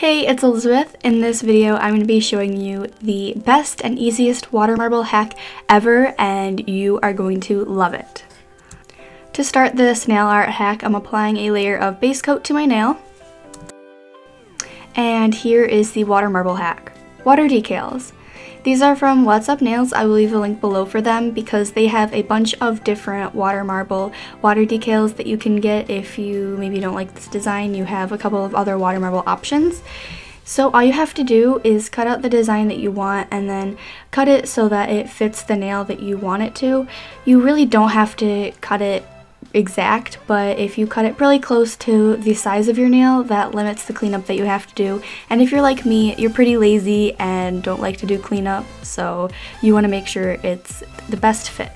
Hey, it's Elizabeth. In this video, I'm going to be showing you the best and easiest water marble hack ever, and you are going to love it. To start this nail art hack, I'm applying a layer of base coat to my nail. And here is the water marble hack. Water decals. These are from What's Up Nails. I will leave a link below for them because they have a bunch of different water marble water decals that you can get. If you maybe don't like this design, you have a couple of other water marble options. So all you have to do is cut out the design that you want and then cut it so that it fits the nail that you want it to. You really don't have to cut it exact, but if you cut it really close to the size of your nail, that limits the cleanup that you have to do. And if you're like me, you're pretty lazy and don't like to do cleanup, so you want to make sure it's the best fit.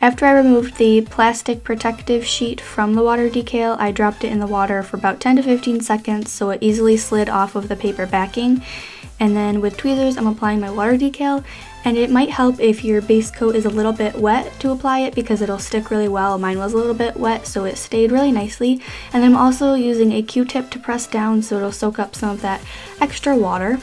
After I removed the plastic protective sheet from the water decal, I dropped it in the water for about 10 to 15 seconds so it easily slid off of the paper backing. And then with tweezers, I'm applying my water decal, and it might help if your base coat is a little bit wet to apply it because it'll stick really well. Mine was a little bit wet, so it stayed really nicely. And then I'm also using a Q-tip to press down so it'll soak up some of that extra water.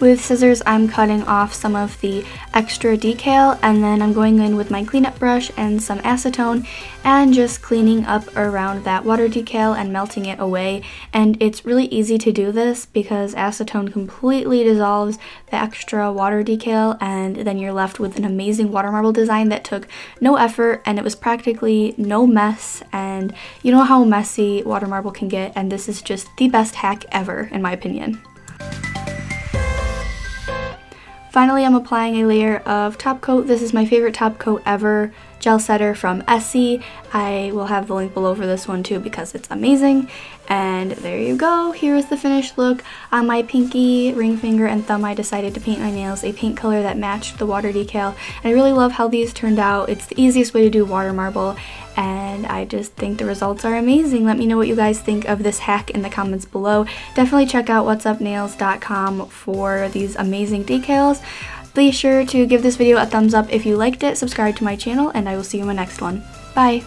With scissors, I'm cutting off some of the extra decal, and then I'm going in with my cleanup brush and some acetone and just cleaning up around that water decal and melting it away. And it's really easy to do this because acetone completely dissolves the extra water decal, and then you're left with an amazing water marble design that took no effort and it was practically no mess. And you know how messy water marble can get, and this is just the best hack ever in my opinion. Finally, I'm applying a layer of top coat. This is my favorite top coat ever, gel setter from Essie. I will have the link below for this one too because it's amazing. And there you go, here is the finished look. On my pinky, ring finger, and thumb, I decided to paint my nails a paint color that matched the water decal. And I really love how these turned out. It's the easiest way to do water marble, and I just think the results are amazing. Let me know what you guys think of this hack in the comments below. Definitely check out whatsupnails.com for these amazing decals. Be sure to give this video a thumbs up if you liked it, subscribe to my channel, and I will see you in my next one. Bye!